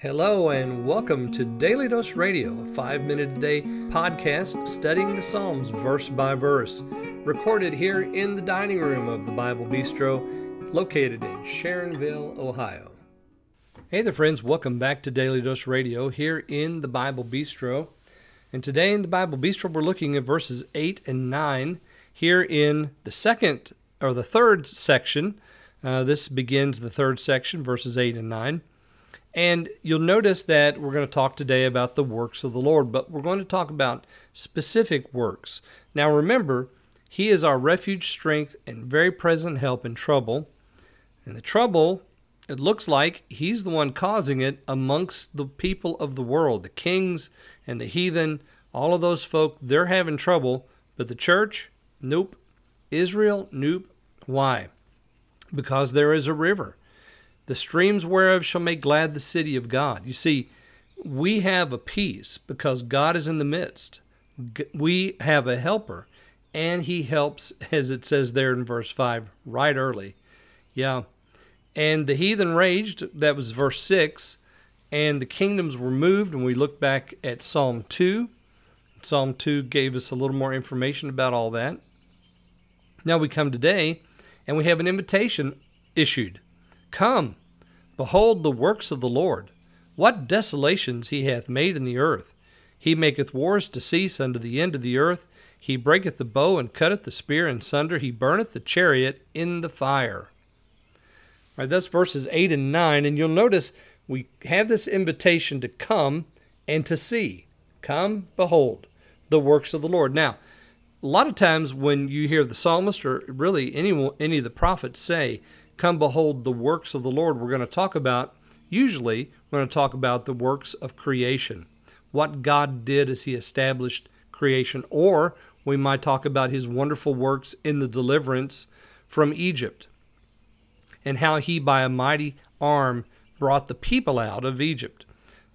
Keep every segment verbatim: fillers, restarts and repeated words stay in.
Hello and welcome to Daily Dose Radio, a five-minute a day podcast studying the Psalms verse by verse, recorded here in the dining room of the Bible Bistro, located in Sharonville, Ohio. Hey there friends, welcome back to Daily Dose Radio here in the Bible Bistro. And today in the Bible Bistro we're looking at verses eight and nine here in the second or the third section. Uh, this begins the third section, verses eight and nine. And you'll notice that we're going to talk today about the works of the Lord, but we're going to talk about specific works. Now remember, He is our refuge, strength, and very present help in trouble. And the trouble, it looks like He's the one causing it amongst the people of the world, the kings and the heathen, all of those folk, they're having trouble. But the church, nope. Israel, nope. Why? Because there is a river. The streams whereof shall make glad the city of God. You see, we have a peace because God is in the midst. We have a helper, and He helps, as it says there in verse five, right early. Yeah. And the heathen raged, that was verse six, and the kingdoms were moved. And we look back at Psalm two. Psalm two gave us a little more information about all that. Now we come today, and we have an invitation issued. Come, behold the works of the Lord, what desolations He hath made in the earth. He maketh wars to cease unto the end of the earth. He breaketh the bow and cutteth the spear in sunder. He burneth the chariot in the fire. All right, that's verses eight and nine. And you'll notice we have this invitation to come and to see. Come, behold the works of the Lord. Now, a lot of times when you hear the psalmist or really any, any of the prophets say, come behold the works of the Lord, we're going to talk about, usually we're going to talk about the works of creation, what God did as He established creation, or we might talk about His wonderful works in the deliverance from Egypt and how He by a mighty arm brought the people out of Egypt.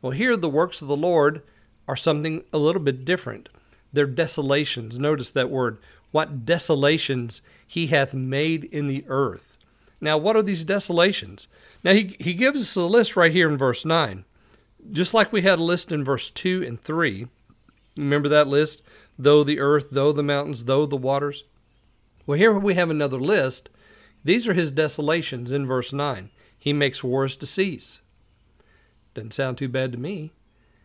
Well, here the works of the Lord are something a little bit different. They're desolations. Notice that word, what desolations He hath made in the earth. Now, what are these desolations? Now, he, he gives us a list right here in verse nine. Just like we had a list in verse two and three. Remember that list? Though the earth, though the mountains, though the waters. Well, here we have another list. These are His desolations in verse nine. He makes wars to cease. Doesn't sound too bad to me.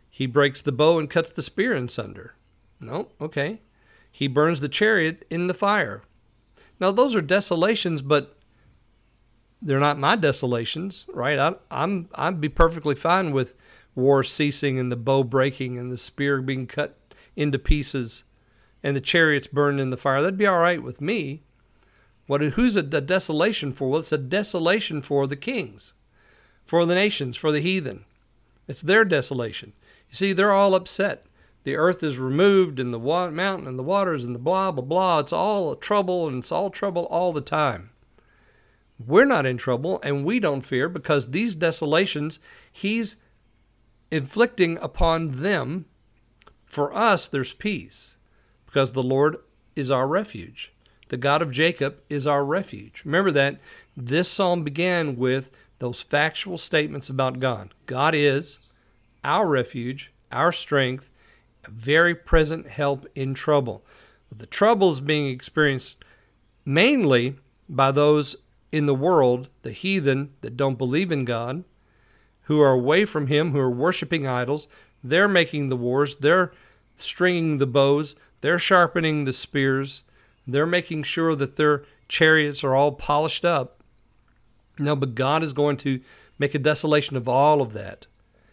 He breaks the bow and cuts the spear in sunder. No, okay. He burns the chariot in the fire. Now, those are desolations, but they're not my desolations, right? I, I'm, I'd be perfectly fine with war ceasing and the bow breaking and the spear being cut into pieces and the chariots burned in the fire. That'd be all right with me. What? Who's a, a desolation for? Well, it's a desolation for the kings, for the nations, for the heathen. It's their desolation. You see, they're all upset. The earth is removed and the wa- mountain and the waters and the blah, blah, blah. It's all trouble, and it's all trouble all the time. We're not in trouble, and we don't fear, because these desolations He's inflicting upon them. For us, there's peace, because the Lord is our refuge. The God of Jacob is our refuge. Remember that this psalm began with those factual statements about God. God is our refuge, our strength, a very present help in trouble. The trouble is being experienced mainly by those in the world, the heathen that don't believe in God, who are away from Him, who are worshiping idols. They're making the wars. They're stringing the bows. They're sharpening the spears. They're making sure that their chariots are all polished up. No, but God is going to make a desolation of all of that.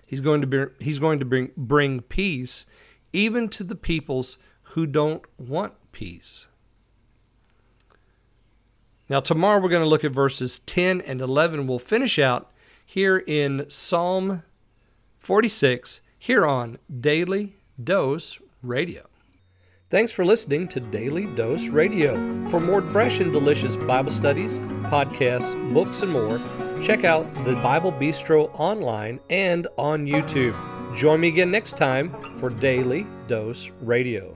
He's going to be, He's going to bring, bring peace even to the peoples who don't want peace. Now, tomorrow we're going to look at verses ten and eleven. We'll finish out here in Psalm forty-six here on Daily Dose Radio. Thanks for listening to Daily Dose Radio. For more fresh and delicious Bible studies, podcasts, books, and more, check out The Bible Bistro online and on YouTube. Join me again next time for Daily Dose Radio.